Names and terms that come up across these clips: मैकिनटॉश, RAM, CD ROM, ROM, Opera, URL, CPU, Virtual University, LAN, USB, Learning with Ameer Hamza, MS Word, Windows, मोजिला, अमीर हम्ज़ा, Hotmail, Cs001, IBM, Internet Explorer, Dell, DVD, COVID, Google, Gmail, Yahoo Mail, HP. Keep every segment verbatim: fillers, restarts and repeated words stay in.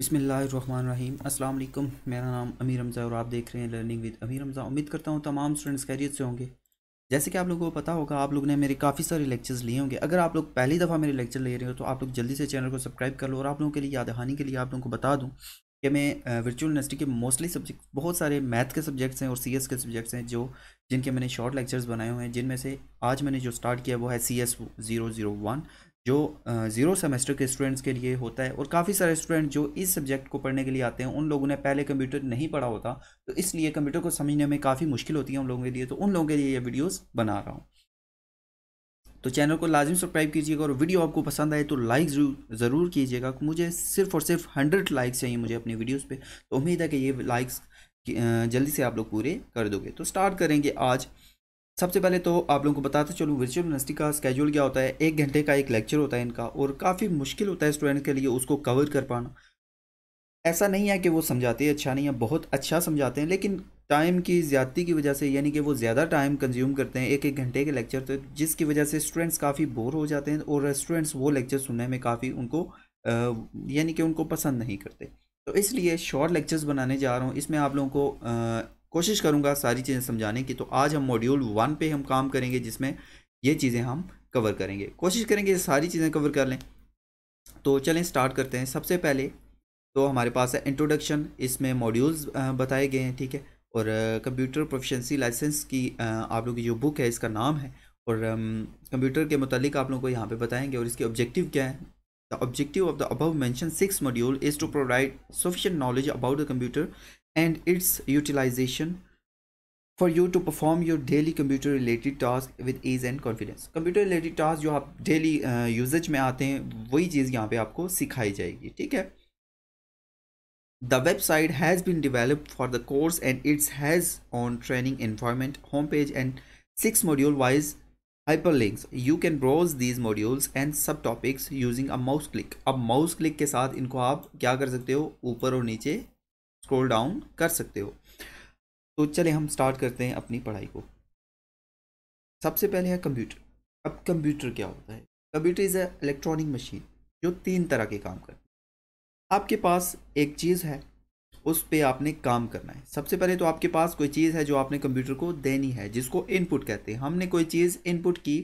बिस्मिल्लाहिर्रहमानिर्रहीम, अस्सलाम वालेकुम। मेरा नाम अमीर हम्ज़ा और आप देख रहे हैं लर्निंग विद अमीर हम्ज़ा। उम्मीद करता हूँ तमाम स्टूडेंट्स खैरियत से होंगे। जैसे कि आप लोगों को पता होगा, आप लोग ने मेरे काफ़ी सारे लेक्चर्स लिए होंगे। अगर आप लोग पहली दफ़ा मेरे लेक्चर ले रहे हो तो आप लोग जल्दी से चैनल को सब्सक्राइब कर लो। और आप लोगों के लिए याद दहानी के लिए आप लोगों को बता दूँ कि मैं वर्चुअल यूनिवर्सिटी के मोस्टली सब्जेक्ट, बहुत सारे मैथ के सब्जेक्ट्स हैं और सी एस के सब्जेक्ट्स हैं जो जिनके मैंने शॉर्ट लेक्चर्स बनाए हुए हैं, जिनमें से आज मैंने जो स्टार्ट किया वो है C S zero zero one, जो ज़ीरो सेमेस्टर के स्टूडेंट्स के लिए होता है। और काफ़ी सारे स्टूडेंट जो इस सब्जेक्ट को पढ़ने के लिए आते हैं, उन लोगों ने पहले कंप्यूटर नहीं पढ़ा होता, तो इसलिए कंप्यूटर को समझने में काफ़ी मुश्किल होती है उन लोगों के लिए। तो उन लोगों के लिए ये वीडियोस बना रहा हूँ। तो चैनल को लाजिम सब्सक्राइब कीजिएगा और वीडियो आपको पसंद आए तो लाइक ज़रूर कीजिएगा। मुझे सिर्फ और सिर्फ हंड्रेड लाइक्स चाहिए मुझे अपनी वीडियोज़ पर। तो उम्मीद है कि ये लाइक्स जल्दी से आप लोग पूरे कर दोगे। तो स्टार्ट करेंगे आज। सबसे पहले तो आप लोगों को बताते चलूँ वर्चुअल यूनिवर्सिटी का स्केड्यूल क्या होता है। एक घंटे का एक लेक्चर होता है इनका, और काफ़ी मुश्किल होता है स्टूडेंट के लिए उसको कवर कर पाना। ऐसा नहीं है कि वो समझाते हैं अच्छा नहीं है, बहुत अच्छा समझाते हैं, लेकिन टाइम की ज़्यादती की वजह से, यानी कि वो ज़्यादा टाइम कंज्यूम करते हैं एक एक घंटे के लेक्चर, तो जिसकी वजह से स्टूडेंट्स काफ़ी बोर हो जाते हैं और स्टूडेंट्स वो लेक्चर सुनने में काफ़ी उनको यानी कि उनको पसंद नहीं करते। तो इसलिए शॉर्ट लेक्चर्स बनाने जा रहा हूँ। इसमें आप लोगों को कोशिश करूंगा सारी चीज़ें समझाने की। तो आज हम मॉड्यूल वन पे हम काम करेंगे, जिसमें ये चीज़ें हम कवर करेंगे, कोशिश करेंगे सारी चीज़ें कवर कर लें। तो चलें स्टार्ट करते हैं। सबसे पहले तो हमारे पास है इंट्रोडक्शन, इसमें मॉड्यूल्स बताए गए हैं, ठीक है। और कंप्यूटर प्रोफिशिएंसी लाइसेंस की आप लोगों की जो बुक है, इसका नाम है। और कंप्यूटर के मुतालिक आप लोगों को यहाँ पर बताएँगे और इसके ऑब्जेक्टिव क्या है। The objective of the above mention six module is to provide sufficient knowledge about the computer and its utilization for you to perform your daily computer related task with ease and confidence। computer related task जो आप daily usage में आते हैं, वही चीज़ यहाँ पे आपको सिखाई जाएगी, ठीक है। The website has been developed for the course and its has on training environment, homepage and six module wise hyperlinks। You can browse these modules and subtopics using a mouse click। अब mouse click के साथ इनको आप क्या कर सकते हो, ऊपर और नीचे स्क्रॉल डाउन कर सकते हो। तो चले हम स्टार्ट करते हैं अपनी पढ़ाई को। सबसे पहले है कंप्यूटर। अब कंप्यूटर क्या होता है? Computer is a electronic machine जो तीन तरह के काम करती है। आपके पास एक चीज़ है, उस पे आपने काम करना है। सबसे पहले तो आपके पास कोई चीज़ है जो आपने कंप्यूटर को देनी है, जिसको इनपुट कहते हैं। हमने कोई चीज़ इनपुट की,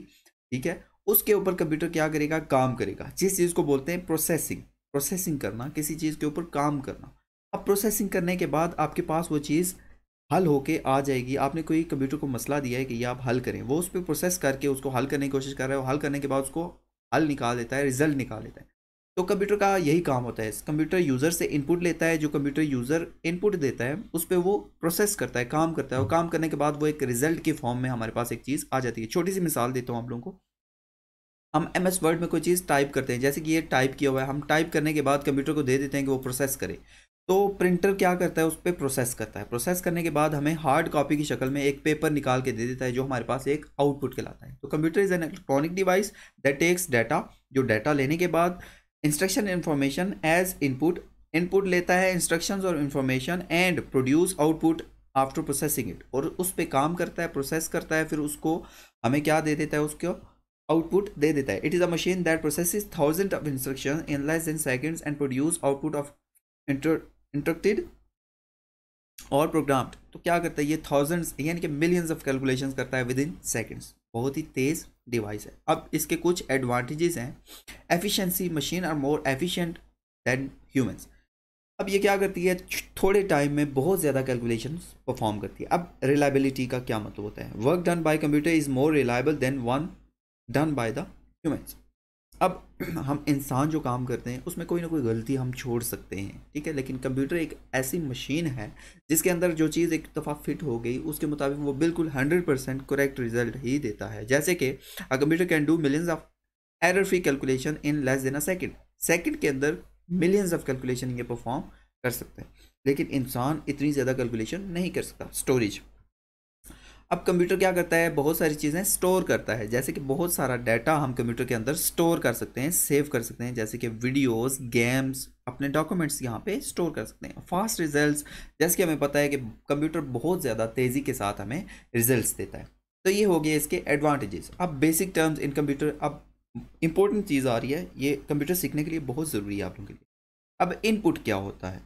ठीक है, उसके ऊपर कंप्यूटर क्या करेगा, काम करेगा। जिस चीज़ को बोलते हैं प्रोसेसिंग। प्रोसेसिंग करना, किसी चीज़ के ऊपर काम करना। अब प्रोसेसिंग करने के बाद आपके पास वो चीज़ हल होके आ जाएगी। आपने कोई कंप्यूटर को मसला दिया है कि ये आप हल करें, वो उस पर प्रोसेस करके उसको हल करने की कोशिश कर रहा है। वो हल करने के बाद उसको हल निकाल देता है, रिजल्ट निकाल देता है। तो कंप्यूटर का यही काम होता है। कंप्यूटर यूज़र से इनपुट लेता है, जो कंप्यूटर यूज़र इनपुट देता है उस पर वो प्रोसेस करता है, काम करता है। और काम करने के बाद वो एक रिजल्ट के फॉर्म में हमारे पास एक चीज़ आ जाती है। छोटी सी मिसाल देता हूँ आप लोगों को। हम एम एस वर्ड में कोई चीज़ टाइप करते हैं, जैसे कि ये टाइप किया हुआ है। हम टाइप करने के बाद कंप्यूटर को दे देते हैं कि वो प्रोसेस करे। तो प्रिंटर क्या करता है, उस पर प्रोसेस करता है। प्रोसेस करने के बाद हमें हार्ड कॉपी की शक्ल में एक पेपर निकाल के दे देता है, जो हमारे पास एक आउटपुट कहलाता है। तो computer is an electronic device that takes data, जो डाटा लेने के बाद instruction information as input, input लेता है इंस्ट्रक्शंस और information, and produce output after processing it. और उस पर काम करता है, प्रोसेस करता है, फिर उसको हमें क्या दे देता है, उसको आउटपुट दे देता है। It is a machine that processes thousand of instruction in less than seconds and produce output of inter interrupted और प्रोग्राम्ड। तो क्या करता है ये, थाउजेंड्स यानी कि मिलियंस ऑफ कैलकुलेशंस करता है विद इन सेकेंड्स। बहुत ही तेज़ डिवाइस है। अब इसके कुछ एडवांटेजेस हैं। Efficiency, machine are more efficient than humans. अब ये क्या करती है, थोड़े टाइम में बहुत ज़्यादा कैलकुलेशंस परफॉर्म करती है। अब रिलायबिलिटी का क्या मतलब होता है, work done by computer is more reliable than one done by the humans. अब हम इंसान जो काम करते हैं उसमें कोई ना कोई गलती हम छोड़ सकते हैं, ठीक है, लेकिन कंप्यूटर एक ऐसी मशीन है जिसके अंदर जो चीज़ एक दफ़ा फिट हो गई उसके मुताबिक वो बिल्कुल हंड्रेड परसेंट करेक्ट रिजल्ट ही देता है। जैसे कि a computer can do millions of error free calculation in less than a second. Second के अंदर मिलियंस ऑफ कैलकुलेशन ये परफॉर्म कर सकते हैं, लेकिन इंसान इतनी ज़्यादा कैलकुलेशन नहीं कर सकता। स्टोरेज। अब कंप्यूटर क्या करता है, बहुत सारी चीज़ें स्टोर करता है, जैसे कि बहुत सारा डाटा हम कंप्यूटर के अंदर स्टोर कर सकते हैं, सेव कर सकते हैं, जैसे कि वीडियोस, गेम्स, अपने डॉक्यूमेंट्स यहाँ पे स्टोर कर सकते हैं। फास्ट रिजल्ट्स, जैसे कि हमें पता है कि कंप्यूटर बहुत ज़्यादा तेज़ी के साथ हमें रिजल्ट्स देता है। तो ये हो गए इसके एडवांटेजेस। अब बेसिक टर्म्स इन कंप्यूटर। अब इंपॉर्टेंट चीज़ आ रही है, ये कंप्यूटर सीखने के लिए बहुत ज़रूरी है आप लोगों के लिए। अब इनपुट क्या होता है,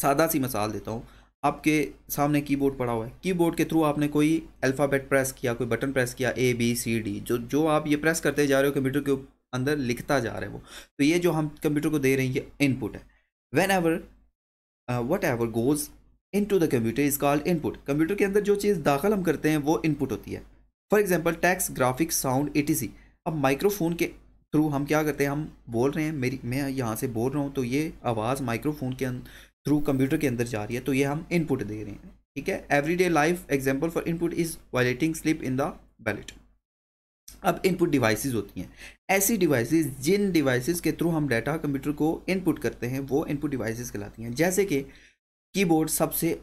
सादा सी मिसाल देता हूँ। आपके सामने कीबोर्ड पड़ा हुआ है, कीबोर्ड के थ्रू आपने कोई अल्फ़ाबेट प्रेस किया, कोई बटन प्रेस किया, ए बी सी डी, जो जो आप ये प्रेस करते जा रहे हो कंप्यूटर के अंदर लिखता जा रहे हो, तो ये जो हम कंप्यूटर को दे रहे हैं ये इनपुट है। Whenever whatever goes into the computer is called input. Computer के अंदर जो चीज़ दाखिल हम करते हैं वो इनपुट होती है। For example text, graphics, sound, etc. अब माइक्रोफोन के थ्रू हम क्या करते हैं, हम बोल रहे हैं, मेरी मैं यहाँ से बोल रहा हूँ तो ये आवाज़ माइक्रोफोन के थ्रू कंप्यूटर के अंदर जा रही है, तो ये हम इनपुट दे रहे हैं। ठीक है, everyday life example for input is violating slip in the ballot. अब इनपुट डिवाइसेस होती हैं, ऐसी डिवाइसेस जिन डिवाइसेस के थ्रू हम डाटा कंप्यूटर को इनपुट करते हैं वो इनपुट डिवाइसेस कहलाती हैं। जैसे कि कीबोर्ड, सबसे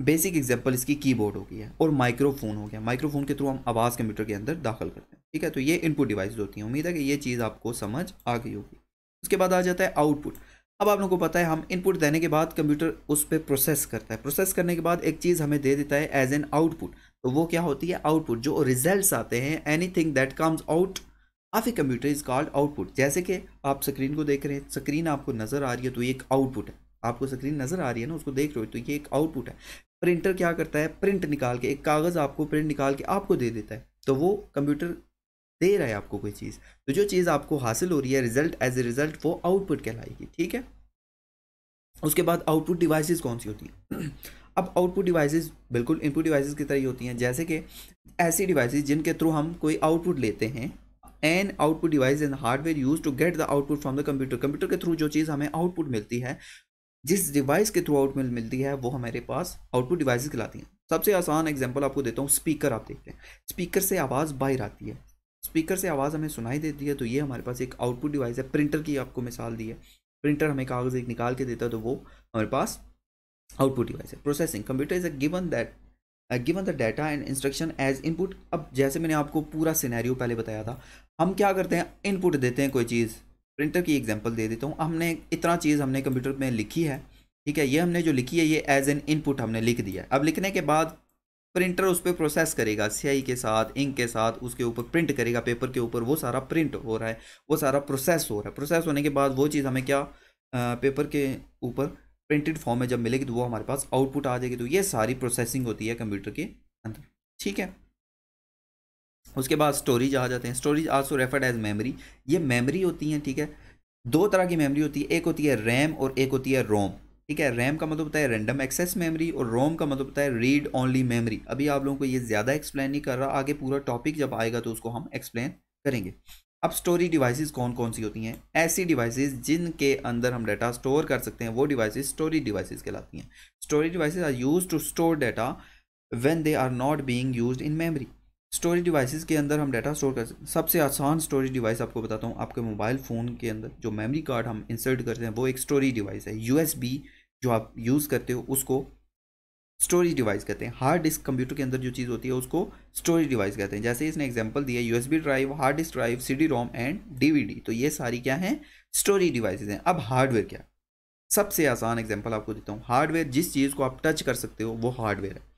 बेसिक एग्जांपल इसकी कीबोर्ड हो गया, और माइक्रोफोन हो गया, माइक्रोफोन के थ्रू हम आवाज़ कंप्यूटर के अंदर दाखिल करते हैं। ठीक है, तो ये इनपुट डिवाइसेस होती हैं। उम्मीद है कि ये चीज़ आपको समझ आ गई होगी। उसके बाद आ जाता है आउटपुट। अब आप लोगों को पता है हम इनपुट देने के बाद कंप्यूटर उस पर प्रोसेस करता है, प्रोसेस करने के बाद एक चीज़ हमें दे देता है एज एन आउटपुट, तो वो क्या होती है आउटपुट। जो रिजल्ट्स आते हैं, anything that comes out of a computer is called output. जैसे कि आप स्क्रीन को देख रहे हैं, स्क्रीन आपको नज़र आ रही है तो ये एक आउटपुट है। आपको स्क्रीन नज़र आ रही है ना, उसको देख रहे हो तो ये एक आउटपुट है। प्रिंटर क्या करता है, प्रिंट निकाल के, एक कागज़ आपको प्रिंट निकाल के आपको दे देता है, तो वो कंप्यूटर दे रहा है आपको कोई चीज़, तो जो चीज़ आपको हासिल हो रही है रिजल्ट, एज ए रिजल्ट वो आउटपुट कहलाएगी। ठीक है, उसके बाद आउटपुट डिवाइसेस कौन सी होती हैं। अब आउटपुट डिवाइसेस बिल्कुल इनपुट डिवाइसेस की तरह ही होती हैं। जैसे कि ऐसी डिवाइसेस जिनके थ्रू हम कोई आउटपुट लेते हैं, an output device and hardware use to get the output from the computer. Computer के थ्रू जो चीज़ हमें आउटपुट मिलती है, जिस डिवाइस के थ्रू आउटपुट मिलती है वो हमारे पास आउटपुट डिवाइसेस कहलाती हैं। सबसे आसान एग्जाम्पल आपको देता हूँ, स्पीकर। आप देखते हैं स्पीकर से आवाज़ बाहर आती है, स्पीकर से आवाज़ हमें सुनाई देती है, तो ये हमारे पास एक आउटपुट डिवाइस है। प्रिंटर की आपको मिसाल दी है, प्रिंटर हमें कागज़ एक निकाल के देता है, तो वो हमारे पास आउटपुट डिवाइस है। Processing, computer is a given that given the data and instruction as input. अब जैसे मैंने आपको पूरा सिनेरियो पहले बताया था, हम क्या करते हैं इनपुट देते हैं कोई चीज़। प्रिंटर की एग्जांपल दे देता हूँ, हमने इतना चीज़ हमने कंप्यूटर में लिखी है। ठीक है, ये हमने जो लिखी है ये एज एन इनपुट हमने लिख दिया है। अब लिखने के बाद प्रिंटर उस पर प्रोसेस करेगा, स्याही के साथ, इंक के साथ, उसके ऊपर प्रिंट करेगा पेपर के ऊपर, वो सारा प्रिंट हो रहा है, वो सारा प्रोसेस हो रहा है। प्रोसेस होने के बाद वो चीज़ हमें क्या आ, पेपर के ऊपर प्रिंटेड फॉर्म में जब मिलेगी तो वो हमारे पास आउटपुट आ जाएगी। तो ये सारी प्रोसेसिंग होती है कंप्यूटर के अंदर। ठीक है, उसके बाद स्टोरेज आ जाते हैं। Storage also referred as memory. ये मेमोरी होती हैं। ठीक है, दो तरह की मेमोरी होती है, एक होती है रैम और एक होती है रोम। ठीक है, रैम का मतलब होता है रैंडम एक्सेस मेमोरी और रोम का मतलब होता है रीड ओनली मेमोरी। अभी आप लोगों को ये ज़्यादा एक्सप्लेन नहीं कर रहा, आगे पूरा टॉपिक जब आएगा तो उसको हम एक्सप्लेन करेंगे। अब स्टोरेज डिवाइसेस कौन कौन सी होती हैं, ऐसी डिवाइसेस जिनके अंदर हम डाटा स्टोर कर सकते हैं वो डिवाइसेस स्टोरेज डिवाइसेस कहलाती हैं। Storage devices are use to store data when they are not being used in memory. Storage devices के अंदर हम डाटा स्टोर कर सकते हैं। सबसे आसान स्टोरेज डिवाइस आपको बताता हूँ, आपके मोबाइल फ़ोन के अंदर जो मेमोरी कार्ड हम इंसर्ट करते हैं वो एक स्टोरेज डिवाइस है। यूएसबी जो आप यूज़ करते हो उसको स्टोरेज डिवाइस कहते हैं। हार्ड डिस्क कंप्यूटर के अंदर जो चीज़ होती है उसको स्टोरेज डिवाइस कहते हैं। जैसे इसने एग्जांपल दिया USB drive, hard disk drive, CD ROM and DVD, तो ये सारी क्या हैं स्टोरेज डिवाइसेस हैं। अब हार्डवेयर क्या है, सबसे आसान एग्जांपल आपको देता हूँ। हार्डवेयर जिस चीज़ को आप टच कर सकते हो वो हार्डवेयर है।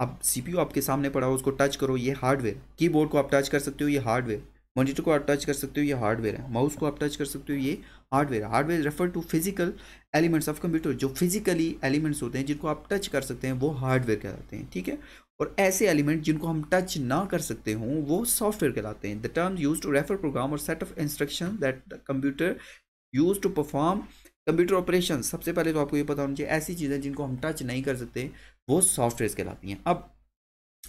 अब सीपीयू आपके सामने पड़ा हो, उसको टच करो, ये हार्डवेयर। कीबोर्ड को आप टच कर सकते हो, ये हार्डवेयर। मॉनिटर को आप टच कर सकते हो, ये हार्डवेयर है। माउस को आप टच कर सकते हो, ये hardware. Hardware refer to physical elements of computer, जो फिजिकली एलिमेंट्स होते हैं जिनको आप टच कर सकते हैं वो हार्डवेयर कहलाते हैं। ठीक है, और ऐसे एलिमेंट जिनको हम टच ना कर सकते हों वो सॉफ्टवेयर कहलाते हैं। The term use to refer program और set of instruction that the computer use to perform computer operation. सबसे पहले तो आपको ये पता होना चाहिए ऐसी चीज़ें जिनको हम टच नहीं कर सकते वो सॉफ्टवेयर कहलाती हैं। अब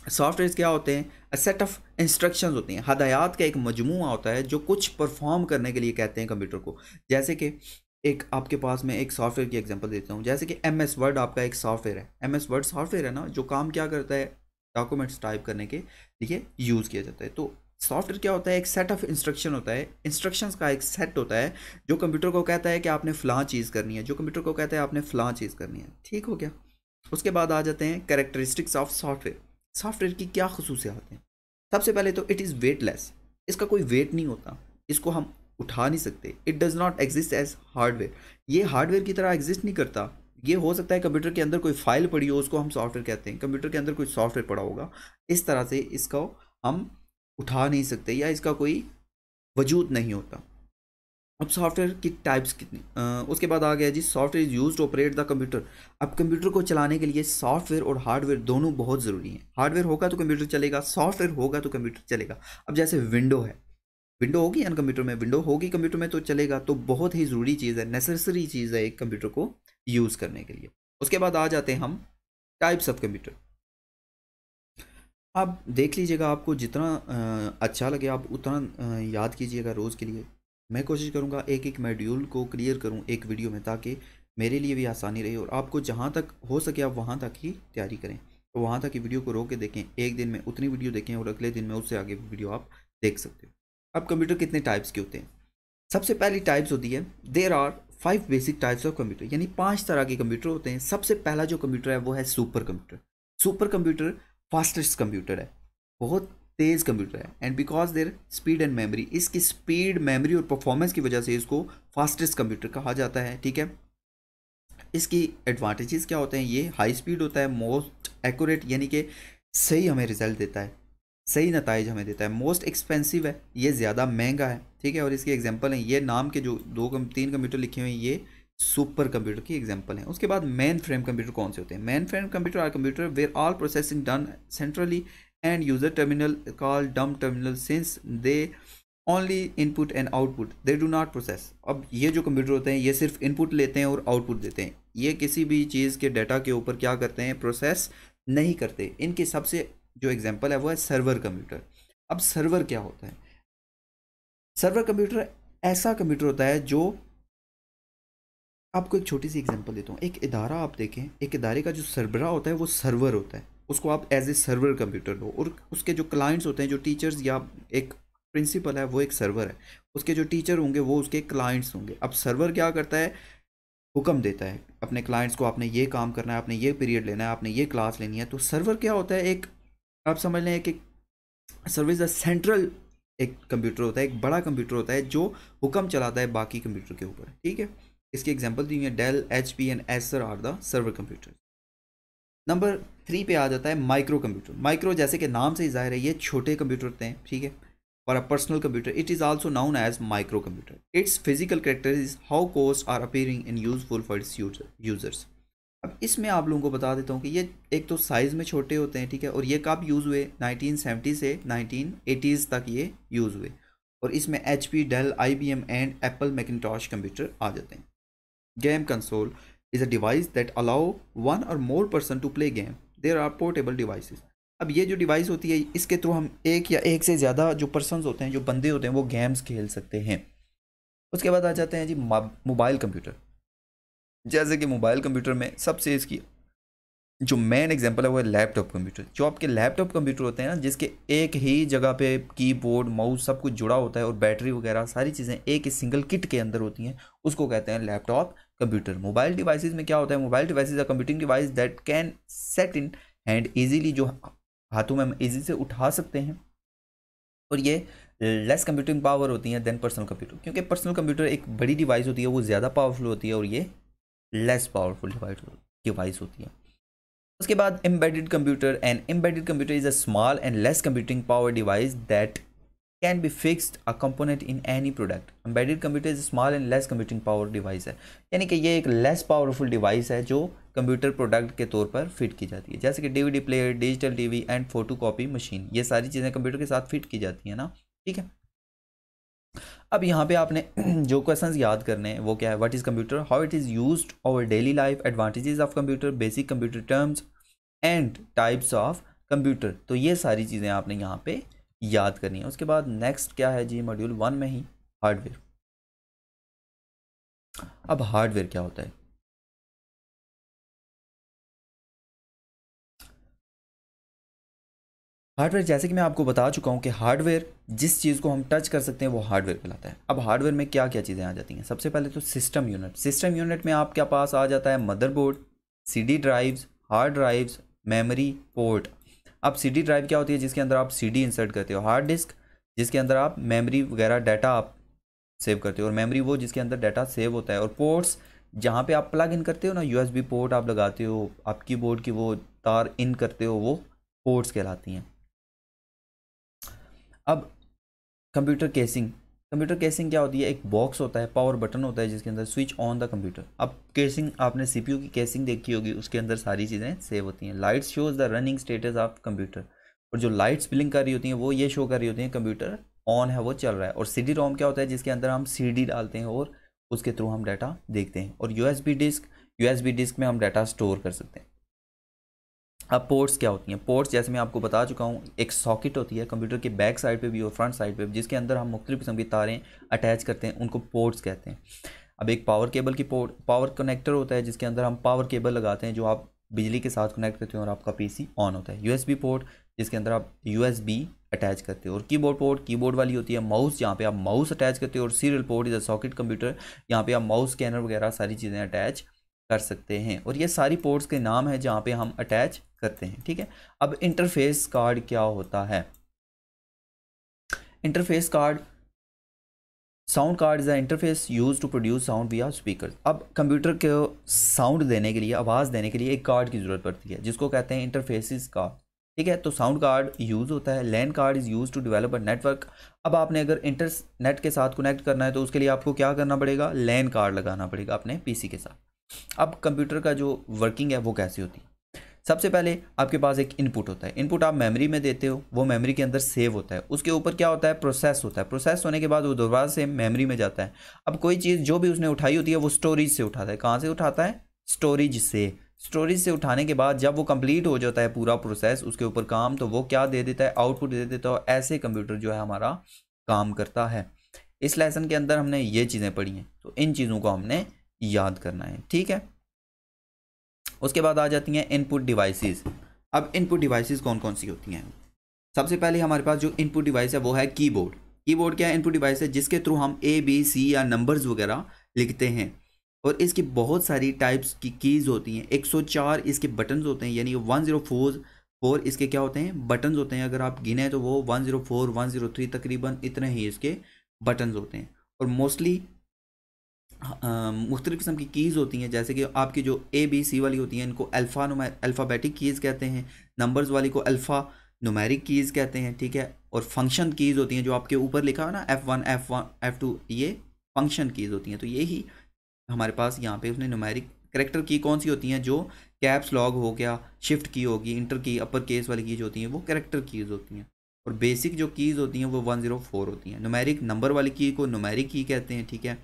सॉफ्टवेयर क्या होते हैं, सेट ऑफ इंस्ट्रक्शंस होते हैं, हदायात का एक मजमूआ होता है जो कुछ परफॉर्म करने के लिए कहते हैं कंप्यूटर को। जैसे कि एक आपके पास मैं एक सॉफ्टवेयर की एग्जांपल देता हूँ, जैसे कि एम एस वर्ड आपका एक सॉफ्टवेयर है। एम एस वर्ड सॉफ्टवेयर है ना, जो काम क्या करता है डॉक्यूमेंट्स टाइप करने के लिए यूज़ किया जाता है। तो सॉफ्टवेयर क्या होता है, एक सेट ऑफ इंस्ट्रक्शन होता है, इंस्ट्रक्शंस का एक सेट होता है जो कंप्यूटर को कहता है कि आपने फ़लाँ चीज़ करनी है, जो कंप्यूटर को कहता है आपने फ़लाँ चीज़ करनी है। ठीक हो गया, उसके बाद आ जाते हैं कैरेक्टरिस्टिक्स ऑफ सॉफ्टवेयर। सॉफ्टवेयर की क्या खसूसियात हैं, सबसे पहले तो इट इज़ वेटलेस, इसका कोई वेट नहीं होता, इसको हम उठा नहीं सकते। It does not exist as hardware, ये हार्डवेयर की तरह एग्जिस्ट नहीं करता। ये हो सकता है कंप्यूटर के अंदर कोई फाइल पड़ी हो उसको हम सॉफ्टवेयर कहते हैं, कंप्यूटर के अंदर कोई सॉफ्टवेयर पड़ा होगा, इस तरह से इसको हम उठा नहीं सकते या इसका कोई वजूद नहीं होता। अब सॉफ्टवेयर की टाइप्स कितनी, आ, उसके बाद आ गया जी software use to operate the computer. अब कंप्यूटर को चलाने के लिए सॉफ्टवेयर और हार्डवेयर दोनों बहुत ज़रूरी हैं। हार्डवेयर होगा तो कंप्यूटर चलेगा, सॉफ्टवेयर होगा तो कंप्यूटर चलेगा। अब जैसे विंडो है, विंडो होगी या कंप्यूटर में, विंडो होगी कंप्यूटर में तो चलेगा, तो बहुत ही ज़रूरी चीज़ है, नेसेसरी चीज़ है एक कंप्यूटर को यूज़ करने के लिए। उसके बाद आ जाते हैं हम टाइप्स ऑफ कंप्यूटर। आप देख लीजिएगा, आपको जितना अच्छा लगे आप उतना याद कीजिएगा रोज़ के लिए। मैं कोशिश करूँगा एक एक मॉड्यूल को क्लियर करूँ एक वीडियो में, ताकि मेरे लिए भी आसानी रहे और आपको जहाँ तक हो सके आप वहाँ तक ही तैयारी करें। तो वहाँ तक की वीडियो को रोक के देखें, एक दिन में उतनी वीडियो देखें और अगले दिन में उससे आगे वीडियो आप देख सकते हो। अब कंप्यूटर कितने टाइप्स के होते हैं, सबसे पहली टाइप्स होती है there are five basic types of computer, यानी पाँच तरह के कंप्यूटर होते हैं। सबसे पहला जो कंप्यूटर है वो है super computer. Super computer fastest computer है, बहुत तेज़ कंप्यूटर है। And because their speed and memory, इसकी स्पीड, मेमोरी और परफॉर्मेंस की वजह से इसको फास्टेस्ट कंप्यूटर कहा जाता है। ठीक है, इसकी एडवांटेजेस क्या होते हैं, ये हाई स्पीड होता है, मोस्ट एक्यूरेट यानी कि सही हमें रिजल्ट देता है, सही नतीजे हमें देता है। मोस्ट एक्सपेंसिव है, ये ज़्यादा महंगा है। ठीक है, और इसके एग्जाम्पल हैं, ये नाम के जो दो तीन कंप्यूटर लिखे हुए हैं ये सुपर कंप्यूटर की एग्जाम्पल हैं। उसके बाद मेन फ्रेम कंप्यूटर कौन से होते हैं, mainframe computer are computer where all processing done centrally and user terminal called dumb terminal since they only input and output they do not process। अब ये जो कंप्यूटर होते हैं ये सिर्फ इनपुट लेते हैं और आउटपुट देते हैं, ये किसी भी चीज़ के डाटा के ऊपर क्या करते हैं, प्रोसेस नहीं करते। इनके सबसे जो एग्जांपल है वो है सर्वर कंप्यूटर। अब सर्वर क्या होता है, सर्वर कंप्यूटर ऐसा कंप्यूटर होता है जो, आपको एक छोटी सी एग्जांपल देता हूँ, एक इदारा आप देखें, एक इदारे का जो सरबरा होता है वो सर्वर होता है, उसको आप एज ए सर्वर कंप्यूटर लो, और उसके जो क्लाइंट्स होते हैं, जो टीचर्स या एक प्रिंसिपल है वो एक सर्वर है, उसके जो टीचर होंगे वो उसके क्लाइंट्स होंगे। अब सर्वर क्या करता है, हुक्म देता है अपने क्लाइंट्स को, आपने ये काम करना है, आपने ये पीरियड लेना है, आपने ये क्लास लेनी है। तो सर्वर क्या होता है, एक आप समझ लें कि सर्विस सेंट्रल एक कंप्यूटर होता है, एक बड़ा कंप्यूटर होता है जो हुक्म चलाता है बाकी कंप्यूटर के ऊपर। ठीक है, इसकी एग्जाम्पल दी है Dell, H P and Acer are the server computer. Number three पे आ जाता है माइक्रो कंप्यूटर। माइक्रो जैसे कि नाम से ही जाहिर है ये छोटे कंप्यूटर होते हैं। ठीक है, और a personal computer it is also known as micro computer. Its physical character is how cost are appearing in useful for its users. अब इसमें आप लोगों को बता देता हूँ कि ये एक तो साइज़ में छोटे होते हैं। ठीक है, और ये कब यूज़ हुए, नाइनटीन सेवेंटी से नाइनटीन एटीज़ तक ये यूज़ हुए, और इसमें H P, Dell, I B M and Apple मैकिनटॉश computer आ जाते हैं। Game console is a device that allow one or more person to play game. There are portable devices. अब ये जो डिवाइस होती है इसके थ्रू हम एक या एक से ज़्यादा जो पर्सनस होते हैं, जो बंदे होते हैं, वो गेम्स खेल सकते हैं। उसके बाद आ जाते हैं जी मोबाइल कंप्यूटर। जैसे कि मोबाइल कंप्यूटर में सबसे इसकी जो मेन एग्जांपल है वो है लैपटॉप कंप्यूटर। जो आपके लैपटॉप कंप्यूटर होते हैं ना, जिसके एक ही जगह पे कीबोर्ड, माउस सब कुछ जुड़ा होता है, और बैटरी वगैरह सारी चीज़ें एक ही सिंगल किट के अंदर होती हैं, उसको कहते हैं लैपटॉप कंप्यूटर। मोबाइल डिवाइसेस में क्या होता है, mobile devices are computing device that can set in hand easily, जो हाथों में हम ईजी से उठा सकते हैं, और ये लेस कंप्यूटिंग पावर होती है देन पर्सनल कंप्यूटर, क्योंकि पर्सनल कंप्यूटर एक बड़ी डिवाइस होती है, वो ज़्यादा पावरफुल होती है, और ये लेस पावरफुल डिवाइस होती है। उसके बाद embedded computer. And embedded computer is a small and less computing power device that can be fixed a component in any product. Embedded computer is small and less computing power device है, यानी कि ये एक less powerful device है जो computer product के तौर पर फिट की जाती है, जैसे कि DVD player, digital TV and photocopy machine. ये सारी चीज़ें कंप्यूटर के साथ फिट की जाती हैं ना। ठीक है, अब यहाँ पे आपने जो क्वेश्चंस याद करने हैं वो क्या है, what is computer, how it is used, our daily life, advantages of computer, basic computer terms and types of computer. तो ये सारी चीज़ें आपने यहाँ पे याद करनी है। उसके बाद नेक्स्ट क्या है जी, मॉड्यूल वन में ही हार्डवेयर। अब हार्डवेयर क्या होता है, हार्डवेयर जैसे कि मैं आपको बता चुका हूँ कि हार्डवेयर जिस चीज़ को हम टच कर सकते हैं वो हार्डवेयर कहलाता है। अब हार्डवेयर में क्या क्या चीज़ें आ जाती हैं, सबसे पहले तो सिस्टम यूनिट। सिस्टम यूनिट में आपके पास आ जाता है motherboard, CD drives, hard drives, memory port. अब सीडी ड्राइव क्या होती है, जिसके अंदर आप सीडी इंसर्ट करते हो, हार्ड डिस्क जिसके अंदर आप मेमोरी वगैरह डाटा आप सेव करते हो, और मेमोरी वो जिसके अंदर डाटा सेव होता है, और पोर्ट्स जहाँ पर आप प्लग इन करते हो ना, यूएसबी पोर्ट आप लगाते हो, आप कीबोर्ड की वो तार इन करते हो, वो पोर्ट्स कहलाती हैं। अब कंप्यूटर केसिंग कंप्यूटर केसिंग क्या होती है, एक बॉक्स होता है, पावर बटन होता है जिसके अंदर स्विच ऑन द कंप्यूटर। अब केसिंग आपने सीपीयू की केसिंग देखी होगी, उसके अंदर सारी चीज़ें सेव होती हैं। Lights shows the running status of computer, और जो लाइट्स ब्लिंक कर रही होती हैं वो ये शो कर रही होती हैं कंप्यूटर ऑन है, वो चल रहा है। और सीडी रोम क्या होता है, जिसके अंदर हम सीडी डालते हैं और उसके थ्रू हम डाटा देखते हैं। और यूएसबी डिस्क, यूएसबी डिस्क में हम डाटा स्टोर कर सकते हैं। अब पोर्ट्स क्या होती हैं, पोर्ट्स जैसे मैं आपको बता चुका हूँ, एक सॉकेट होती है कंप्यूटर के बैक साइड पे भी और फ्रंट साइड पे भी, जिसके अंदर हम मुख्तलिफ किस्म की तारें अटैच करते हैं, उनको पोर्ट्स कहते हैं। अब एक पावर केबल की पोर्ट, पावर कनेक्टर होता है जिसके अंदर हम पावर केबल लगाते हैं जो आप बिजली के साथ कनेक्ट करते हैं और आपका पीसी ऑन होता है। यूएसबी पोर्ट जिसके अंदर आप यूएसबी अटैच करते हो, और कीबोर्ड पोर्ट कीबोर्ड वाली होती है, माउस जहाँ पे आप माउस अटैच करते हो, और serial port is a socket computer, यहाँ पे आप माउस स्कैनर वगैरह सारी चीज़ें अटैच कर सकते हैं। और ये सारी पोर्ट्स के नाम है जहाँ पे हम अटैच करते हैं, ठीक है। अब इंटरफेस कार्ड क्या होता है, interface card, sound card is a interface use to produce sound via speaker. अब कंप्यूटर को साउंड देने के लिए, आवाज़ देने के लिए एक कार्ड की ज़रूरत पड़ती है जिसको कहते हैं इंटरफेसिस कार्ड, ठीक है। तो साउंड कार्ड यूज़ होता है। LAN card is use to develop a network. अब आपने अगर इंटरनेट के साथ कनेक्ट करना है तो उसके लिए आपको क्या करना पड़ेगा, लैन कार्ड लगाना पड़ेगा अपने पीसी के साथ। अब कंप्यूटर का जो वर्किंग है वो कैसी होती है, सबसे पहले आपके पास एक इनपुट होता है, इनपुट आप मेमोरी में देते हो, वो मेमोरी के अंदर सेव होता है, उसके ऊपर क्या होता है, प्रोसेस होता है, प्रोसेस होने के बाद वो दोबारा से मेमोरी में जाता है। अब कोई चीज़ जो भी उसने उठाई होती है वो स्टोरेज से उठाता है, कहाँ से उठाता है, स्टोरेज से। स्टोरेज से उठाने के बाद जब वो कंप्लीट हो जाता है पूरा प्रोसेस, उसके ऊपर काम, तो वो क्या दे देता है, आउटपुट दे देता है। ऐसे कंप्यूटर जो है हमारा काम करता है। इस लेसन के अंदर हमने ये चीज़ें पढ़ी हैं, तो इन चीज़ों को हमने याद करना है, ठीक है। उसके बाद आ जाती हैं इनपुट डिवाइसेस। अब इनपुट डिवाइसेस कौन कौन सी होती हैं, सबसे पहले हमारे पास जो इनपुट डिवाइस है वो है कीबोर्ड। कीबोर्ड क्या है, इनपुट डिवाइस है जिसके थ्रू हम ए बी सी या नंबर्स वगैरह लिखते हैं, और इसकी बहुत सारी टाइप्स की कीज़ होती हैं। एक सौ चार इसके बटन्स होते हैं, यानी वन ज़ीरो फोर इसके क्या होते हैं, बटन्स होते हैं। अगर आप गिने तो वो one zero four, one zero three तकरीबन इतने ही इसके बटन्स होते हैं। और मोस्टली मुख्तलिफ़ किस्म की कीज़ होती हैं, जैसे कि आपकी जो ए बी सी वाली होती हैं इनको अल्फ़ा अल्फ़ाबेटिक कीज़ कहते हैं, नंबर्स वाली को अल्फ़ा नुमेरिक कीज़ कहते हैं, ठीक है। और फंक्शन कीज़ होती हैं, जो आपके ऊपर लिखा है ना F one, F one, F two, ये फंक्शन कीज़ होती हैं। तो यही हमारे पास यहाँ पे उसने न्यूमेरिक करेक्टर की कौन सी होती हैं, जो कैप्स लॉक हो गया, शिफ्ट की होगी, इंटर की, अपर केस वाली कीज होती हैं, वो करेक्टर कीज़ होती हैं। और बेसिक जो कीज़ होती हैं वो वन ज़ीरो फोर होती हैं। न्यूमेरिक नंबर वाली की को न्यूमेरिक की कहते हैं, ठीक है।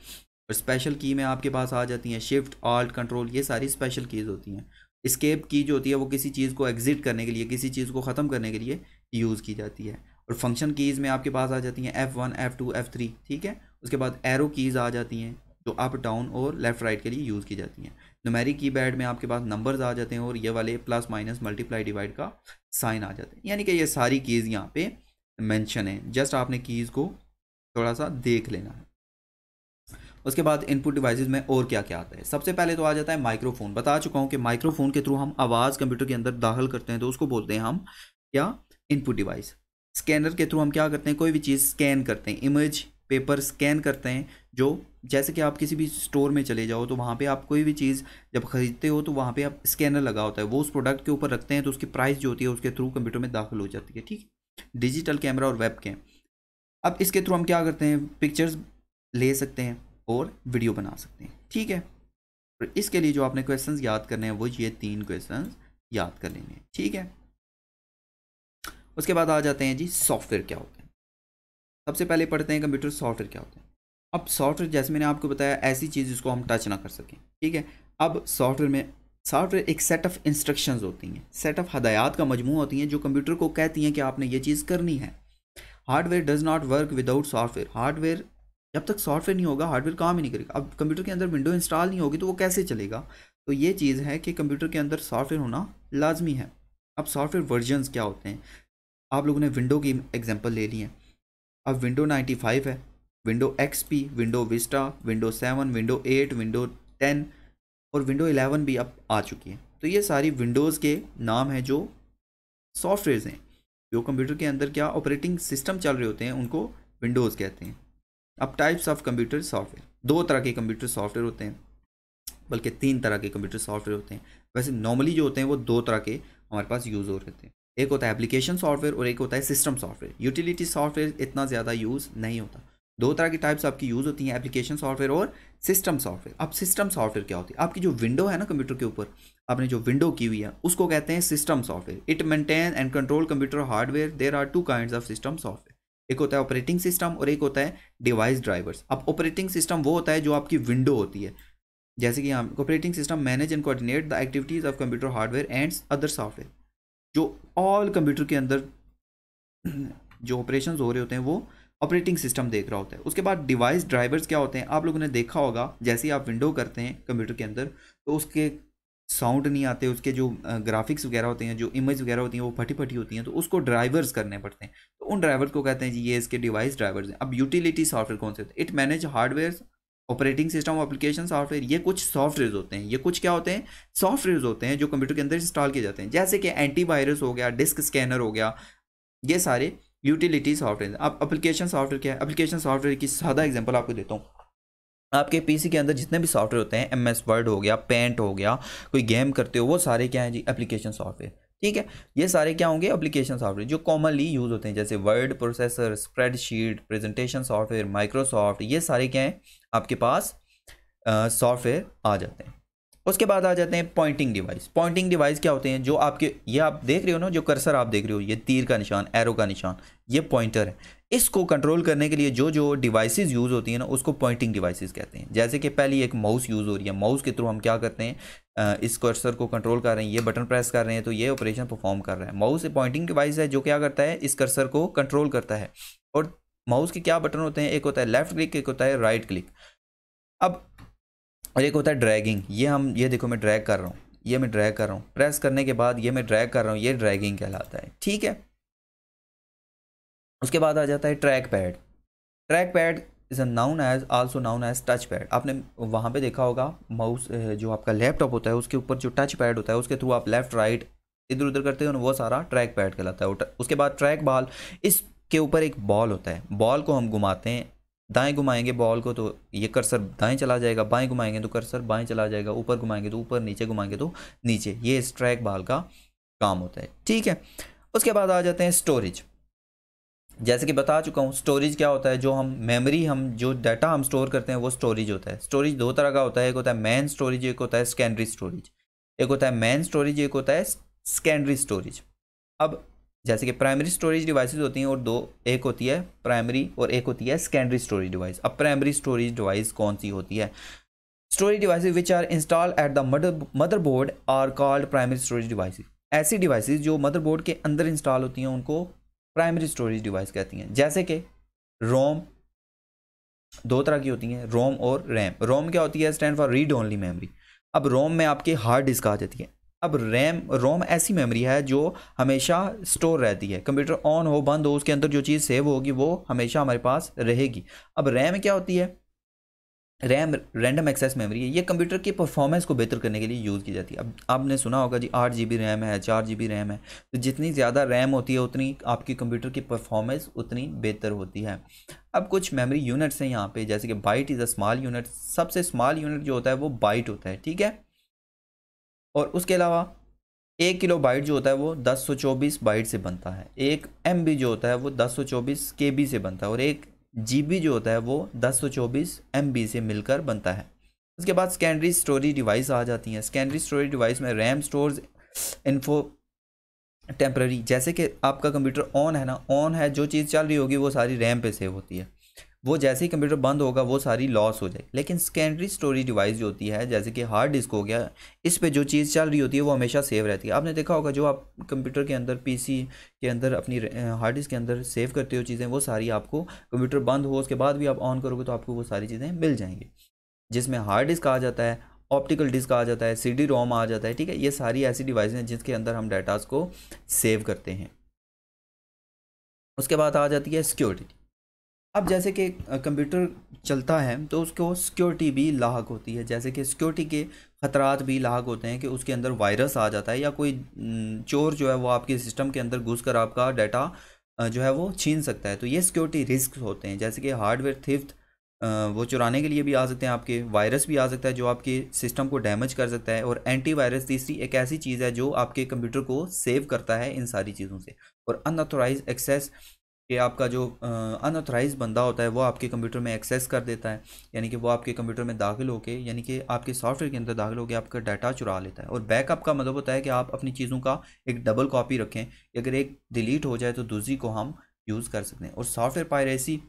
और स्पेशल की में आपके पास आ जाती हैं शिफ्ट, ऑल्ट, कंट्रोल, ये सारी स्पेशल कीज़ होती हैं। एस्केप की जो होती है वो किसी चीज़ को एग्जिट करने के लिए, किसी चीज़ को ख़त्म करने के लिए यूज़ की जाती है। और फंक्शन कीज़ में आपके पास आ जाती हैं F one, F two, F three, ठीक है। उसके बाद एरो कीज़ आ जाती हैं जो अप डाउन और लेफ़्ट राइट के लिए यूज़ की जाती हैं। न्यूमेरिक कीपैड में आपके पास नंबर्स आ जाते हैं, और ये वाले प्लस माइनस मल्टीप्लाई डिवाइड का साइन आ जाते हैं, यानी कि ये सारी कीज़ यहाँ पे मेंशन है। जस्ट आपने कीज़ को थोड़ा सा देख लेना है। उसके बाद इनपुट डिवाइसेस में और क्या क्या आता है, सबसे पहले तो आ जाता है माइक्रोफोन। बता चुका हूँ कि माइक्रोफोन के थ्रू हम आवाज़ कंप्यूटर के अंदर दाखिल करते हैं, तो उसको बोलते हैं हम क्या, इनपुट डिवाइस। स्कैनर के थ्रू हम क्या करते हैं, कोई भी चीज़ स्कैन करते हैं, इमेज, पेपर स्कैन करते हैं। जो जैसे कि आप किसी भी स्टोर में चले जाओ तो वहाँ पे आप कोई भी चीज़ जब ख़रीदते हो तो वहाँ पे आप स्कैनर लगा होता है, वो उस प्रोडक्ट के ऊपर रखते हैं, तो उसकी प्राइस जो होती है उसके थ्रू कंप्यूटर में दाखिल हो जाती है, ठीक है। डिजिटल कैमरा और वेब कैम, अब इसके थ्रू हम क्या करते हैं, पिक्चर्स ले सकते हैं और वीडियो बना सकते हैं, ठीक है। और इसके लिए जो आपने क्वेश्चन याद करने हैं वो ये तीन क्वेश्चन याद कर लेने हैं, ठीक है। उसके बाद आ जाते हैं जी सॉफ्टवेयर क्या होते हैं। सबसे पहले पढ़ते हैं कंप्यूटर सॉफ्टवेयर क्या होता है। अब सॉफ्टवेयर जैसे मैंने आपको बताया ऐसी चीज़ जिसको हम टच ना कर सकें, ठीक है। अब सॉफ्टवेयर में सॉफ्टवेयर एक सेट ऑफ इंस्ट्रक्शंस होती हैं, सेट ऑफ हदायत का मजमू होती हैं जो कंप्यूटर को कहती हैं कि आपने ये चीज़ करनी है। Hardware does not work without software, hardware जब तक सॉफ्टवेयर नहीं होगा हार्डवेयर काम ही नहीं करेगा। अब कंप्यूटर के अंदर विंडो इंस्टॉल नहीं होगी तो वो कैसे चलेगा, तो ये चीज़ है कि कंप्यूटर के अंदर सॉफ्टवेयर होना लाजमी है। अब सॉफ्टवेयर वर्जनस क्या होते हैं, आप लोगों ने विंडो की एग्जाम्पल ले ली है। अब विंडो नाइन्टी फाइव है, window XP, window Vista, window seven, window eight, window ten और विंडो इलेवन भी अब आ चुकी है। तो ये सारी विंडोज़ के नाम हैं जो सॉफ्टवेयर्स हैं, जो कंप्यूटर के अंदर क्या ऑपरेटिंग सिस्टम चल रहे होते हैं उनको विंडोज़ कहते हैं। अब टाइप्स ऑफ कंप्यूटर सॉफ्टवेयर, दो तरह के कंप्यूटर सॉफ्टवेयर होते हैं, बल्कि तीन तरह के कंप्यूटर सॉफ्टवेयर होते हैं। वैसे नॉर्मली जो होते हैं वो दो तरह के हमारे पास यूज़ हो रहे होते हैं, एक होता है एप्लीकेशन सॉफ्टवेयर और एक होता है सिस्टम सॉफ्टवेयर। यूटिलिटी सॉफ्टवेयर इतना ज़्यादा यूज़ नहीं होता, दो तरह की टाइप्स आपकी यूज़ होती हैं, एप्लीकेशन सॉफ्टवेयर और सिस्टम सॉफ्टवेयर। अब सिस्टम सॉफ्टवेयर क्या होती है? आपकी जो विंडो है ना कंप्यूटर के ऊपर आपने जो विंडो की हुई है उसको कहते हैं system software. It maintain and control computer hardware. There are two kinds of system software, एक होता है ऑपरेटिंग सिस्टम और एक होता है डिवाइस ड्राइवर्स। अब ऑपरेटिंग सिस्टम वो होता है जो आपकी विंडो होती है, जैसे कि यहाँ operating system manage and coordinate the activities of computer hardware and other software, जो ऑल कंप्यूटर के अंदर जो ऑपरेशंस हो रहे होते हैं वो ऑपरेटिंग सिस्टम देख रहा होता है। उसके बाद डिवाइस ड्राइवर्स क्या होते हैं, आप लोगों ने देखा होगा जैसे ही आप विंडो करते हैं कंप्यूटर के अंदर तो उसके साउंड नहीं आते, उसके जो ग्राफिक्स वगैरह होते हैं, जो इमेज वगैरह होती हैं वो फटी फटी होती हैं, तो उसको ड्राइवर्स करने पड़ते हैं, तो उन ड्राइवर्स को कहते हैं जी ये इसके डिवाइस ड्राइवर्स हैं। अब यूटिलिटी सॉफ्टवेयर कौन से होते हैं? It manage hardware, operating system, application software, ये कुछ सॉफ्टवेयर होते हैं, ये कुछ क्या होते हैं सॉफ्टवेयर होते हैं जो कंप्यूटर के अंदर इंस्टॉल किए जाते हैं, जैसे कि एंटीवायरस हो गया, डिस्क स्कैनर हो गया, ये सारे यूटिलिटी सॉफ्टवेयर। अब एप्लीकेशन सॉफ्टवेयर क्या है? एप्लीकेशन सॉफ्टवेयर की सादा एग्जांपल आपको देता हूँ। आपके पीसी के अंदर जितने भी सॉफ्टवेयर होते हैं, एमएस वर्ड हो गया, पेंट हो गया, कोई गेम करते हो, वो सारे क्या हैं जी एप्लीकेशन सॉफ्टवेयर। ठीक है, ये सारे क्या होंगे एप्लीकेशन सॉफ्टवेयर जो कॉमनली यूज़ होते हैं, जैसे word processor, spreadsheet, presentation software, Microsoft, ये सारे क्या हैं आपके पास सॉफ्टवेयर आ जाते हैं। उसके बाद आ जाते हैं पॉइंटिंग डिवाइस। पॉइंटिंग डिवाइस क्या होते हैं? जो आपके ये आप देख रहे हो ना, जो कर्सर आप देख रहे हो, ये तीर का निशान, एरो का निशान, ये पॉइंटर है। इसको कंट्रोल करने के लिए जो जो डिवाइसेस यूज़ होती हैं ना उसको पॉइंटिंग डिवाइसेस कहते हैं। जैसे कि पहली एक माउस यूज़ हो रही है, माउस के थ्रू हम क्या करते हैं इस कर्सर को कंट्रोल कर रहे हैं, ये बटन प्रेस कर रहे हैं तो ये ऑपरेशन परफॉर्म कर रहा है। माउस एक पॉइंटिंग डिवाइस है जो क्या करता है इस कर्सर को कंट्रोल करता है। और माउस के क्या बटन होते हैं, एक होता है लेफ्ट क्लिक, एक होता है राइट क्लिक, अब और एक होता है ड्रैगिंग। ये हम ये देखो मैं ड्रैग कर रहा हूँ, ये मैं ड्रैग कर रहा हूँ, प्रेस करने के बाद ये मैं ड्रैग कर रहा हूँ, ये ड्रैगिंग कहलाता है। ठीक है, उसके बाद आ जाता है track pad. Track pad is a known as also known as touch pad. आपने वहाँ पे देखा होगा माउस जो आपका लैपटॉप होता है उसके ऊपर जो टच पैड होता है उसके थ्रू आप लेफ्ट राइट इधर उधर करते हो ना, वो सारा ट्रैक पैड कहलाता है। उसके बाद ट्रैक बॉल, इसके ऊपर एक बॉल होता है, बॉल को हम घुमाते हैं, दाएं घुमाएंगे बॉल को तो ये कर्सर दाएं चला जाएगा, बाएं घुमाएंगे तो कर्सर बाएं चला जाएगा, ऊपर घुमाएंगे तो ऊपर, नीचे घुमाएंगे तो नीचे, ये इस ट्रैक बॉल का काम होता है। ठीक है, उसके बाद आ जाते हैं स्टोरेज। जैसे कि बता चुका हूँ स्टोरेज क्या होता है, जो हम मेमोरी हम जो डाटा हम स्टोर करते हैं वो स्टोरेज होता है। स्टोरेज दो तरह का होता है, एक होता है मेन स्टोरेज, एक होता है सेकेंडरी स्टोरेज। एक होता है मेन स्टोरेज, एक होता है सेकेंडरी स्टोरेज। अब जैसे कि प्राइमरी स्टोरेज डिवाइसेस होती हैं और दो, एक होती है प्राइमरी और एक होती है सेकेंडरी स्टोरेज डिवाइस। अब प्राइमरी स्टोरेज डिवाइस कौन सी होती है? Storage devices which are installed at the mother motherboard are called primary storage devices. ऐसी डिवाइसेस जो मदरबोर्ड के अंदर इंस्टॉल होती हैं उनको प्राइमरी स्टोरेज डिवाइस कहती हैं। जैसे कि रोम दो तरह की होती हैं, रोम और रैम। रोम क्या होती है? Stand for read only memory. अब रोम में आपके हार्ड डिस्क आ जाती है। अब रैम, रोम ऐसी मेमोरी है जो हमेशा स्टोर रहती है, कंप्यूटर ऑन हो बंद हो उसके अंदर जो चीज़ सेव होगी वो हमेशा हमारे पास रहेगी। अब रैम क्या होती है? रैम रैंडम एक्सेस मेमोरी है, ये कंप्यूटर की परफॉर्मेंस को बेहतर करने के लिए यूज़ की जाती है। अब आपने सुना होगा जी आठ जी बी रैम है, चार जी बी रैम है, तो जितनी ज़्यादा रैम होती है उतनी आपकी कंप्यूटर की परफॉर्मेंस उतनी बेहतर होती है। अब कुछ मेमोरी यूनिट्स हैं यहाँ पे, जैसे कि byte is a small unit, सबसे स्मॉल यूनिट जो होता है वो बाइट होता है। ठीक है, और उसके अलावा एक किलो बाइट जो होता है वो दस सौ चौबीस बाइट से बनता है, एक एम बी जो होता है वो दस सौ चौबीस के बी से बनता है, और एक जी बी जो होता है वो दस सौ चौबीस एम बी से मिलकर बनता है। उसके बाद सेकेंडरी स्टोरेज डिवाइस आ जाती हैं। सेकेंडरी स्टोरेज डिवाइस में रैम स्टोर्स इन्फो टेम्प्रेरी, जैसे कि आपका कंप्यूटर ऑन है ना, ऑन है जो चीज़ चल रही होगी वो सारी रैम पे सेव होती है, वो जैसे ही कंप्यूटर बंद होगा वो सारी लॉस हो जाएगी। लेकिन सेकेंडरी स्टोरेज डिवाइस जो होती है, जैसे कि हार्ड डिस्क हो गया, इस पे जो चीज़ चल रही होती है वो हमेशा सेव रहती है। आपने देखा होगा जो आप कंप्यूटर के अंदर, पीसी के अंदर, अपनी हार्ड डिस्क के अंदर सेव करते हो चीज़ें, वो सारी आपको कंप्यूटर बंद हो उसके बाद भी आप ऑन करोगे तो आपको वो सारी चीज़ें मिल जाएंगी, जिसमें हार्ड डिस्क आ जाता है, ऑप्टिकल डिस्क आ जाता है, सीडी रोम आ जाता है। ठीक है, ये सारी ऐसी डिवाइस हैं जिसके अंदर हम डाटाज़ को सेव करते हैं। उसके बाद आ जाती है सिक्योरिटी। अब जैसे कि कंप्यूटर चलता है तो उसको सिक्योरिटी भी लाक होती है, जैसे कि सिक्योरिटी के ख़तरात भी लाक होते हैं कि उसके अंदर वायरस आ जाता है या कोई चोर जो है वो आपके सिस्टम के अंदर घुस कर आपका डाटा जो है वो छीन सकता है, तो ये सिक्योरिटी रिस्क होते हैं। जैसे कि हार्डवेयर थिफ्ट, वो चुराने के लिए भी आ सकते हैं आपके, वायरस भी आ सकता है जो आपके सिस्टम को डैमेज कर सकता है, और एंटीवायरस तीसरी एक ऐसी चीज़ है जो आपके कंप्यूटर को सेव करता है इन सारी चीज़ों से। और अनऑथोराइज एक्सेस कि आपका जो अनऑथराइज बंदा होता है वो आपके कंप्यूटर में एक्सेस कर देता है, यानी कि वो आपके कंप्यूटर में दाखिल होके, यानी कि आपके सॉफ्टवेयर के अंदर दाखिल होके आपका डाटा चुरा लेता है। और बैकअप का मतलब होता है कि आप अपनी चीज़ों का एक डबल कॉपी रखें, अगर एक डिलीट हो जाए तो दूसरी को हम यूज़ कर सकते हैं। और सॉफ्टवेयर पायरेसी,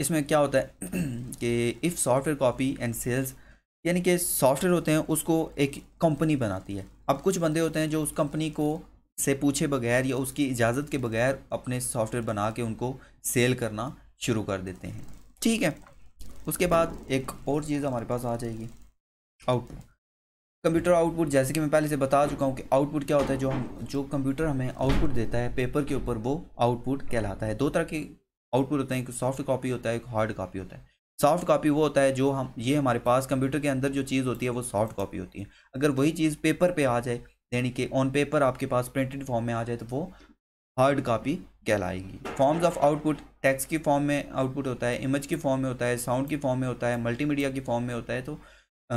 इसमें क्या होता है कि if software copy and sales, यानी कि सॉफ्टवेयर होते हैं उसको एक कंपनी बनाती है। अब कुछ बंदे होते हैं जो उस कंपनी को से पूछे बगैर या उसकी इजाज़त के बगैर अपने सॉफ्टवेयर बना के उनको सेल करना शुरू कर देते हैं, ठीक है। उसके बाद एक और चीज़ हमारे पास आ जाएगी आउटपुट, कंप्यूटर आउटपुट। जैसे कि मैं पहले से बता चुका हूँ कि आउटपुट क्या होता है, जो हम जो कंप्यूटर हमें आउटपुट देता है पेपर के ऊपर वो आउटपुट कहलाता है। दो तरह के आउटपुट होते हैं, एक सॉफ्ट कॉपी होता है, एक हार्ड कॉपी होता है। सॉफ्ट कॉपी वो होता है जो हम ये हमारे पास कंप्यूटर के अंदर जो चीज़ होती है वो सॉफ्ट कॉपी होती है। अगर वही चीज़ पेपर पे आ जाए, यानी कि ऑन पेपर आपके पास प्रिंटेड फॉर्म में आ जाए तो वो हार्ड कॉपी कहलाएगी। फॉर्म्स ऑफ आउटपुट, टेक्स्ट की फॉर्म में आउटपुट होता है, इमेज की फॉर्म में होता है, साउंड की फॉर्म में होता है, मल्टीमीडिया की फॉर्म में होता है। तो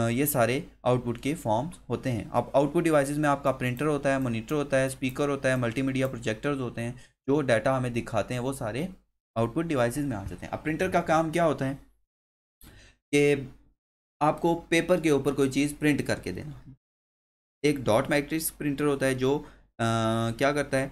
ये सारे आउटपुट के फॉर्म्स होते हैं। अब आउटपुट डिवाइसेस में आपका प्रिंटर होता है, मोनीटर होता है, स्पीकर होता है, मल्टीमीडिया प्रोजेक्टर्स होते हैं, जो डाटा हमें दिखाते हैं वो सारे आउटपुट डिवाइसेस में आ जाते हैं। अब प्रिंटर का काम क्या होता है कि आपको पेपर के ऊपर कोई चीज़ प्रिंट करके देना। एक डॉट मैट्रिक्स प्रिंटर होता है जो आ, क्या करता है,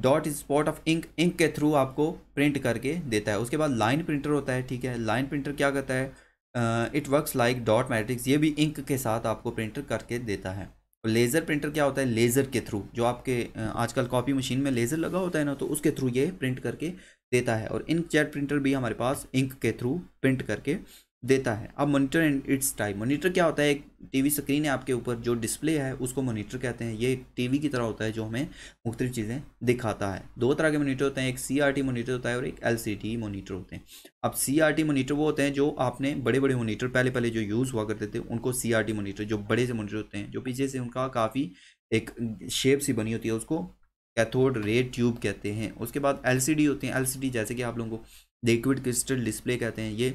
dot spot of ink, ink के थ्रू आपको प्रिंट करके देता है। उसके बाद लाइन प्रिंटर होता है, ठीक है। लाइन प्रिंटर क्या करता है, it works like dot matrix, ये भी इंक के साथ आपको प्रिंटर करके देता है। लेज़र प्रिंटर क्या होता है, लेज़र के थ्रू, जो आपके आजकल कॉपी मशीन में लेज़र लगा होता है ना, तो उसके थ्रू ये प्रिंट करके देता है। और इंक जेट प्रिंटर भी हमारे पास इंक के थ्रू प्रिंट करके देता है। अब monitor and its type, monitor क्या होता है, एक टीवी स्क्रीन है आपके ऊपर, जो डिस्प्ले है उसको मॉनिटर कहते हैं। ये टीवी की तरह होता है जो हमें मुख्तलिफ चीज़ें दिखाता है। दो तरह के मॉनिटर होते हैं, एक सीआरटी मॉनिटर होता है और एक एलसीडी मॉनिटर होते हैं। अब सीआरटी मॉनिटर वो होते हैं जो आपने बड़े बड़े मॉनिटर पहले पहले जो यूज़ हुआ करते थे उनको सीआरटी मॉनिटर, जो बड़े से मॉनिटर होते हैं, जो पीछे से उनका काफ़ी एक शेप सी बनी होती है, उसको कैथोड रे ट्यूब कहते हैं। उसके बाद एलसीडी होते हैं, एलसीडी जैसे कि आप लोगों को लिक्विड क्रिस्टल डिस्प्ले कहते हैं, ये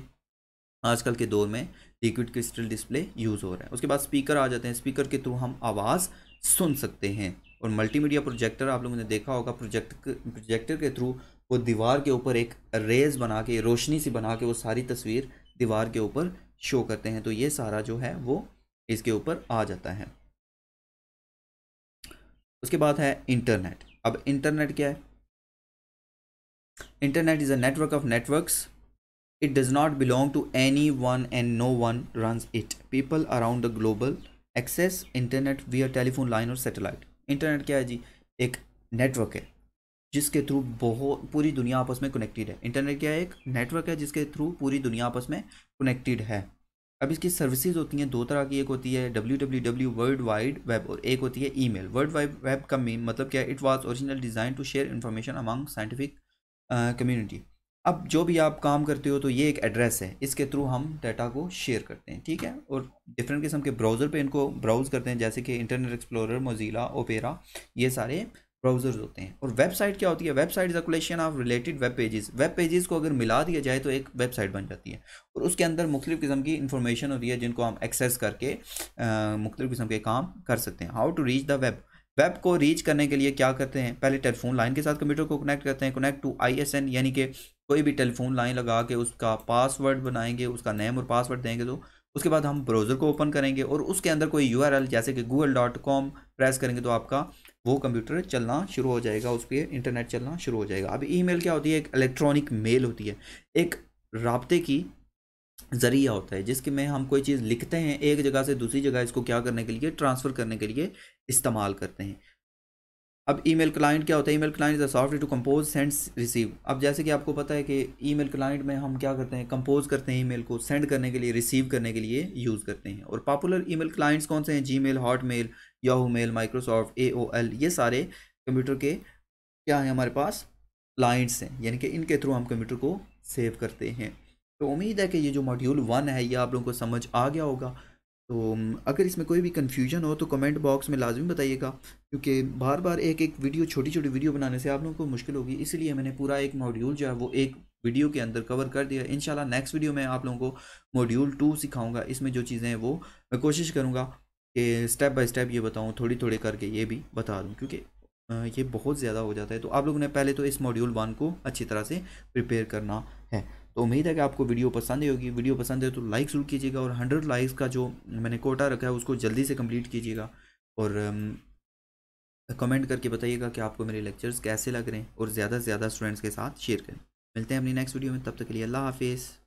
आजकल के दौर में लिक्विड क्रिस्टल डिस्प्ले यूज़ हो रहा है। उसके बाद स्पीकर आ जाते हैं, स्पीकर के थ्रू हम आवाज़ सुन सकते हैं। और मल्टीमीडिया प्रोजेक्टर, आप लोगों ने देखा होगा, प्रोजेक्ट प्रोजेक्टर के थ्रू वो दीवार के ऊपर एक रेज बना के, रोशनी सी बना के वो सारी तस्वीर दीवार के ऊपर शो करते हैं। तो ये सारा जो है वो इसके ऊपर आ जाता है। उसके बाद है इंटरनेट। अब इंटरनेट क्या है, internet is a network of networks, it does not belong to anyone and no one runs it, people around the global access internet via telephone line or satellite। internet क्या है जी, एक network है जिसके through बहुत पूरी दुनिया आपस में connected है। internet क्या है, एक network है जिसके थ्रू पूरी दुनिया आपस में connected है। अब इसकी सर्विसेज होती हैं दो तरह की, एक होती है W W W world wide web और एक होती है ईमेल। वर्ल्ड वाइड वेब का मेन मतलब क्या है, it was original design to share information among scientific community. अब जो भी आप काम करते हो तो ये एक एड्रेस है, इसके थ्रू हम डाटा को शेयर करते हैं, ठीक है। और डिफरेंट किस्म के ब्राउज़र पे इनको ब्राउज़ करते हैं, जैसे कि इंटरनेट एक्सप्लोरर, मोजिला, ओपेरा, ये सारे ब्राउज़र्स होते हैं। और वेबसाइट क्या होती है, website is a collection of related web pages, web pages को अगर मिला दिया जाए तो एक वेबसाइट बन जाती है। और उसके अंदर मुख्तलिफ़ किस्म की इन्फॉर्मेशन होती है जिनको हम एक्सेस करके मुख्तलिफ़ किस्म के काम कर सकते हैं। How to reach the web, web को रीच करने के लिए क्या करते हैं, पहले टेलीफोन लाइन के साथ कंप्यूटर को कनेक्ट करते हैं, कनेक्ट टू आईएसएन, यानी कि कोई भी टेलीफोन लाइन लगा के उसका पासवर्ड बनाएंगे, उसका नेम और पासवर्ड देंगे। तो उसके बाद हम ब्राउज़र को ओपन करेंगे और उसके अंदर कोई यूआरएल जैसे कि गूगल डॉट कॉम प्रेस करेंगे तो आपका वो कंप्यूटर चलना शुरू हो जाएगा, उस पर इंटरनेट चलना शुरू हो जाएगा। अब ईमेल क्या होती है, एक इलेक्ट्रॉनिक मेल होती है, एक राब्ते की ज़रिया होता है जिसके में हम कोई चीज़ लिखते हैं एक जगह से दूसरी जगह, इसको क्या करने के लिए, ट्रांसफ़र करने के लिए इस्तेमाल करते हैं। अब ईमेल क्लाइंट क्या होता है, email client is a software to compose send receive. अब जैसे कि आपको पता है कि ईमेल क्लाइंट में हम क्या करते हैं, कंपोज करते हैं, ईमेल को सेंड करने के लिए, रिसीव करने के लिए यूज़ करते हैं। और पॉपुलर ईमेल क्लाइंट्स कौन से हैं, Gmail, Hotmail, Yahoo mail, Microsoft, AOL, ये सारे कंप्यूटर के क्या हैं हमारे पास, क्लाइंट्स हैं, यानी कि इनके थ्रू हम कंप्यूटर को सेव करते हैं। तो उम्मीद है कि ये जो मॉड्यूल वन है ये आप लोगों को समझ आ गया होगा। तो अगर इसमें कोई भी कन्फ्यूजन हो तो कमेंट बॉक्स में लाजमी बताइएगा, क्योंकि बार बार एक एक वीडियो, छोटी छोटी वीडियो बनाने से आप लोगों को मुश्किल होगी, इसलिए मैंने पूरा एक मॉड्यूल जो है वो एक वीडियो के अंदर कवर कर दिया। इंशाल्लाह नेक्स्ट वीडियो में आप लोगों को मॉड्यूल टू सिखाऊंगा, इसमें जो चीज़ें हैं वो मैं कोशिश करूँगा कि स्टेप बाई स्टेप ये बताऊँ, थोड़ी थोड़ी करके ये भी बता दूँ, क्योंकि ये बहुत ज़्यादा हो जाता है। तो आप लोगों ने पहले तो इस मॉड्यूल वन को अच्छी तरह से प्रिपेयर करना है। तो उम्मीद है कि आपको वीडियो पसंद ही होगी। वीडियो पसंद है तो लाइक जरूर कीजिएगा और हंड्रेड लाइक्स का जो मैंने कोटा रखा है उसको जल्दी से कंप्लीट कीजिएगा और कमेंट करके बताइएगा कि आपको मेरे लेक्चर्स कैसे लग रहे हैं और ज़्यादा से ज़्यादा स्टूडेंट्स के साथ शेयर करें। मिलते हैं अपनी नेक्स्ट वीडियो में, तब तक के लिए अल्लाह हाफिज़।